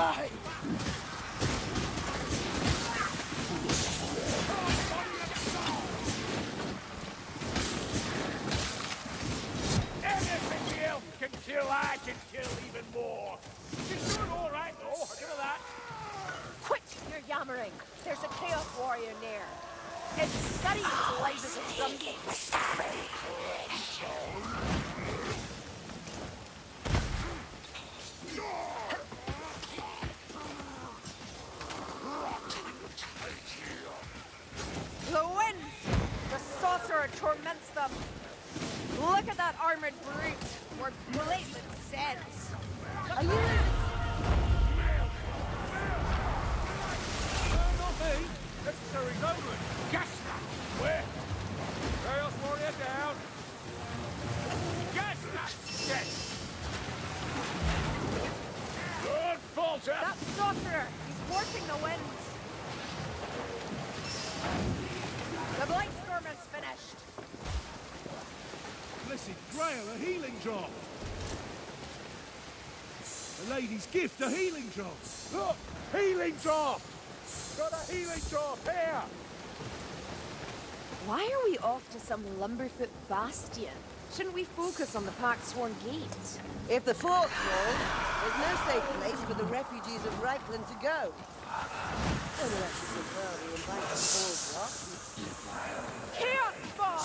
die! Anything else can kill, I can kill even more. She's doing all right, though. Look at that. Quit your yammering. There's a Chaos Warrior near. And study his life as a torments them. Look at that armored brute. We're blatant sense. Are you... Not me. Necessary loading. Gas that. Where? Chaos Warrior down. Gas that. Yes. Good falter. That sorcerer. He's warping the winds. The blight storm is finished. Blessed Grail, a healing drop. A lady's gift, a healing drop. Look, healing drop. Got a healing drop here. Why are we off to some Lumberfoot bastion? Shouldn't we focus on the Parksworn Gates? If the fort falls, there's no safe place for the refugees of Reikland to go. Unless it's a girl who invites the ball drop. Chaos Ball!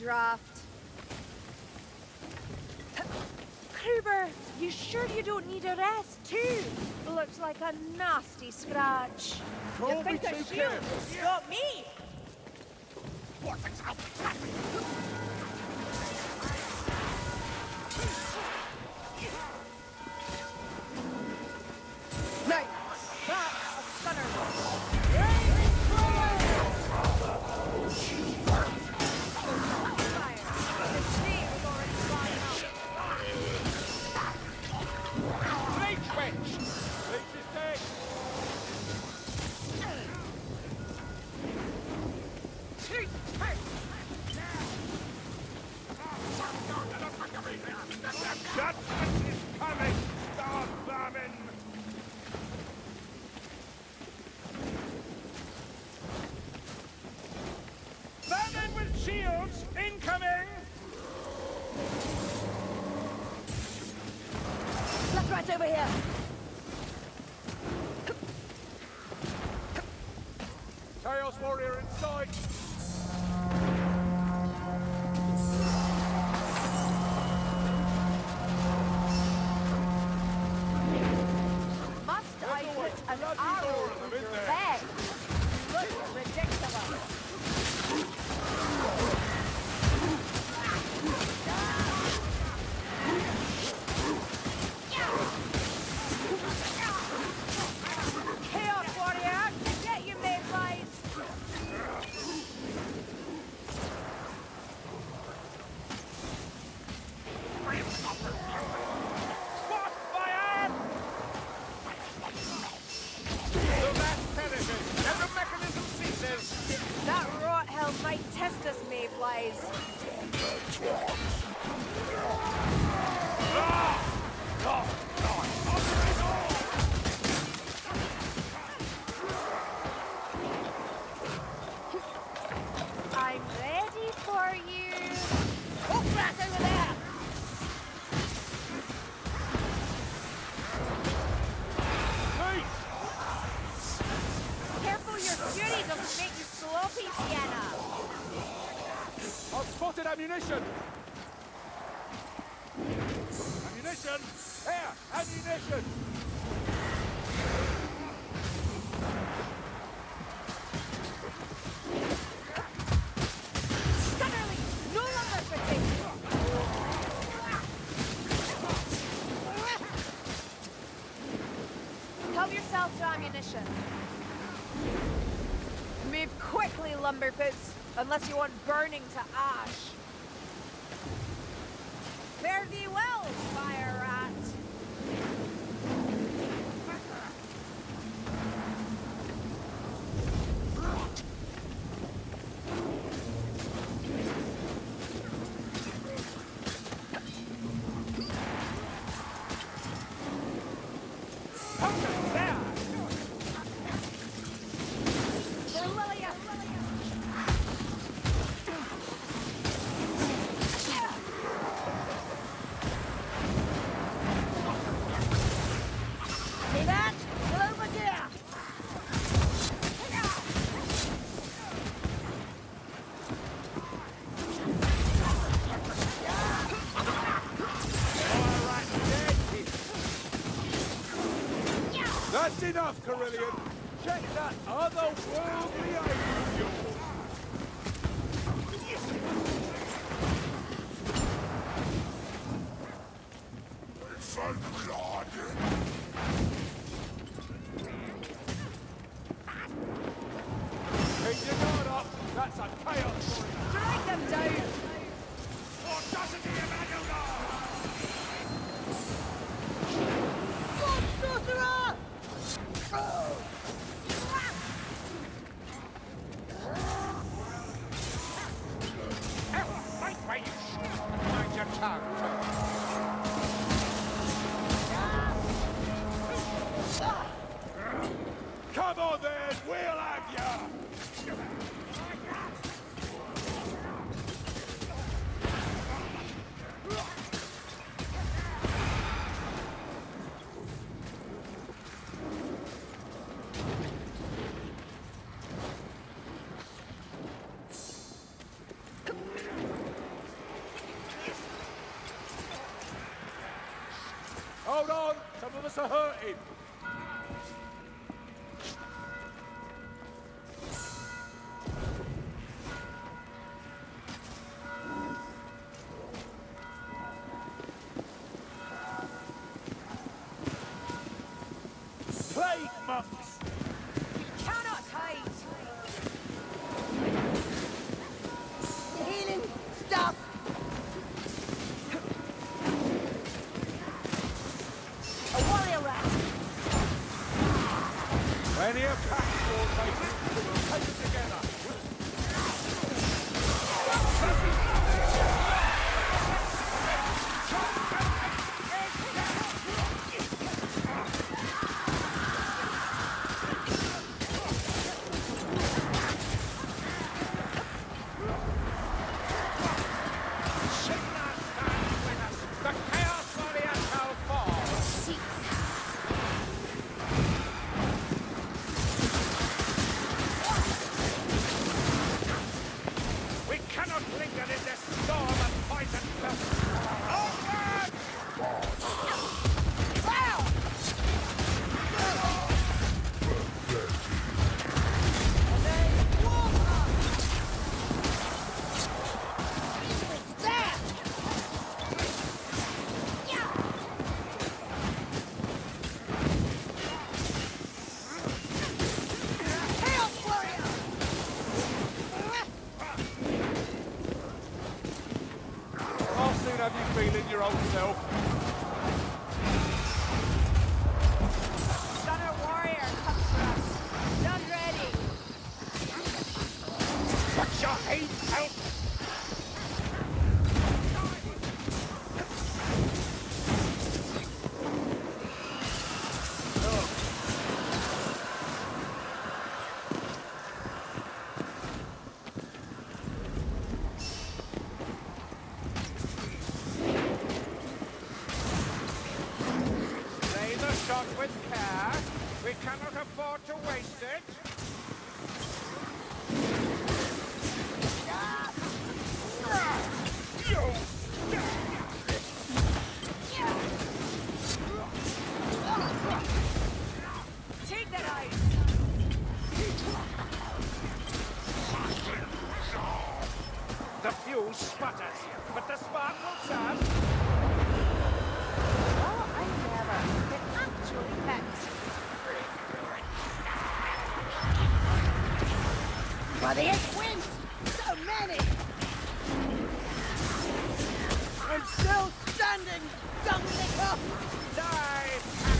Draft. Kruber, you sure you don't need a rest too? Looks like a nasty scratch. Call you think a shield has got me? What the That rot hell might test us, Mayflies. I've spotted ammunition! Ammunition! Here! Ammunition! Stutterly! No longer protected! Help yourself to ammunition. Move quickly, lumberfoots, unless you want burning to ash. Fare thee well, fire rat. That's enough, Carillion! Check that otherworldly item of yours! It's unclawed! Keep your guard up! That's a chaos! Strike them down! Audacity of Aguilar! Sword Sorcerer! Oh! Hold on! Some of us are hurting! Plague monks! We cannot hide! The healing stuff! Any attack force they will take together. Have you feeling your old self? Stunner warrior comes for us. Done ready. Watch your heat out. With care, we cannot afford to waste it. Ah! dew sputters, but the sparkles are... Oh, I never. They're actually pets. Well, the twins! So many! I'm still standing, Dominica! Die!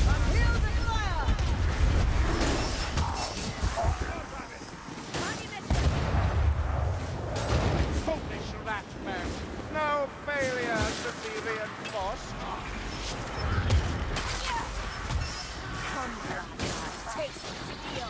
I'm here to fire! Foolish ratman! No failure should be reinforced. Come, ratman, take the deal!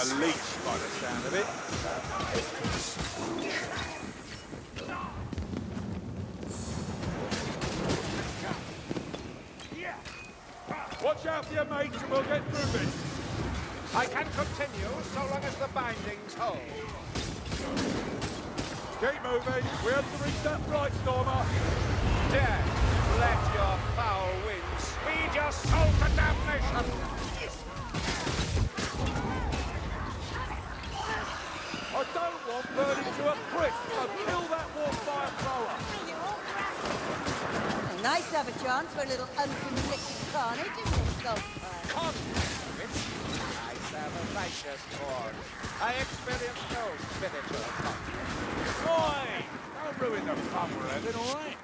A leech by the sound of it. Watch out for your mates and we'll get through it. I can continue so long as the bindings hold. Keep moving. We have to reach that bright stormer. Dare let your foul wind speed your soul to damnation. I don't want burning to a crisp, so kill that warp fire. Nice to have a chance for a little unconflicted carnage, isn't it, Saltfire? Conflict? I serve a righteous lord. I experience no spiritual conflict. Boy! Don't ruin the fun we're having, all right?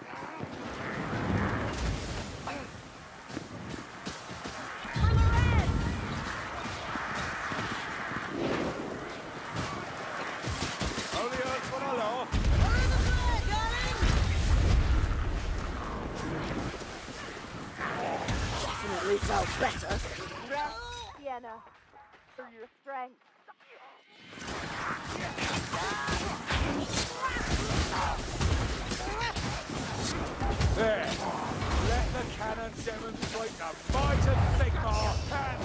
Felt better. Rest, Sienna, for your strength. There. Let the cannon demonstrate the might of Sigma.